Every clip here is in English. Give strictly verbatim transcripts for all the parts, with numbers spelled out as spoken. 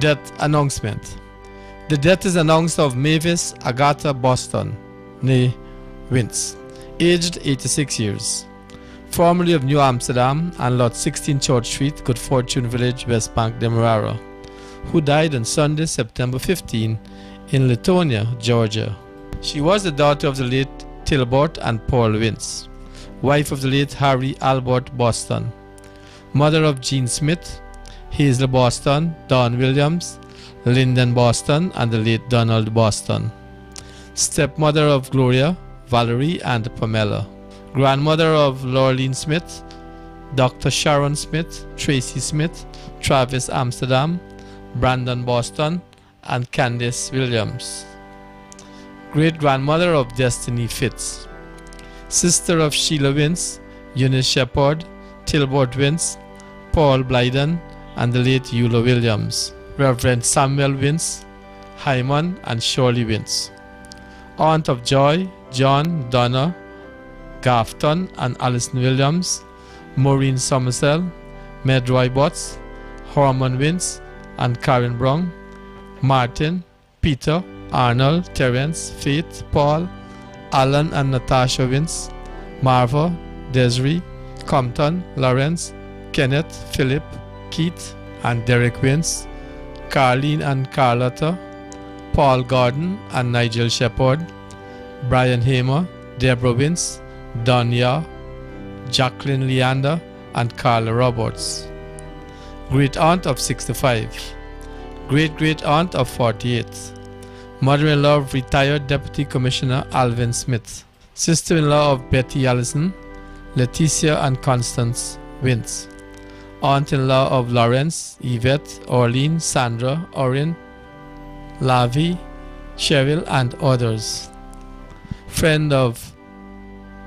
Death announcement. The death is announced of Mavis Agatha Boston, née Wince, aged eighty-six years, formerly of New Amsterdam and Lot sixteen Church Street, Good Fortune Village, West Bank, Demerara, who died on Sunday, September fifteenth, in Latonia, Georgia. She was the daughter of the late Tilbert and Paul Wince, wife of the late Harry Albert Boston, mother of Jean Smith, Hazel Boston, Dawn Williams, Lyndon Boston, and the late Donald Boston, stepmother of Gloria, Valerie, and Pamela, grandmother of Laureline Smith, Doctor Sharon Smith, Tracy Smith, Travis Amsterdam, Brandon Boston, and Candice Williams, great-grandmother of Destiny Fitz, sister of Sheila Wince, Eunice Shepard, Tilbert Wince, Paul Blyden, and the late Euler Williams, Reverend Samuel Wince, Hyman, and Shirley Wince, aunt of Joy, John, Donna, Grafton, and Alison Williams, Maureen Somersell, Medroy Botts, Hormon Wince, and Karen Brung, Martin, Peter, Arnold, Terence, Faith, Paul, Alan and Natasha Wince, Marva, Desiree, Compton, Lawrence, Kenneth, Philip, Keith, and Derek Wince, Carleen and Carlotta, Paul Gordon and Nigel Shepard, Brian Hamer, Deborah Wince, Donya, Jacqueline Leander, and Carla Roberts. Great aunt of sixty-five, great great aunt of forty-eight, mother-in-law of retired Deputy Commissioner Alvin Smith, sister-in-law of Betty Allison, Leticia and Constance Wince, aunt-in-law of Lawrence, Yvette, Orlean, Sandra, Orin, Lavi, Cheryl, and others, friend of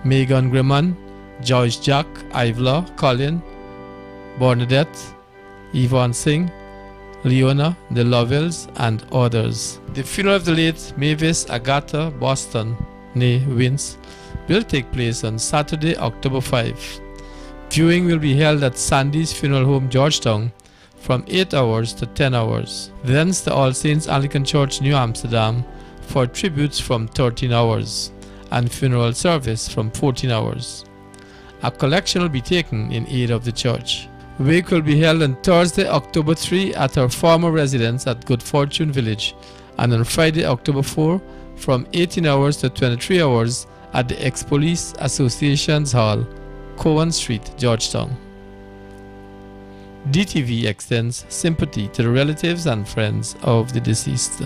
Megan Grimmon, George Jack, Ivla, Colin, Bernadette, Yvonne Singh, Leona, the Lovells, and others. The funeral of the late Mavis Agatha Boston, née Wince, will take place on Saturday, October fifth. Viewing will be held at Sandy's Funeral Home, Georgetown, from eight hours to ten hours. Thence to All Saints Anglican Church, New Amsterdam, for tributes from thirteen hours and funeral service from fourteen hours. A collection will be taken in aid of the church. Wake will be held on Thursday, October third, at her former residence at Good Fortune Village, and on Friday, October fourth, from eighteen hours to twenty-three hours at the Ex-Police Association's Hall, Cowan Street, Georgetown. D T V extends sympathy to the relatives and friends of the deceased.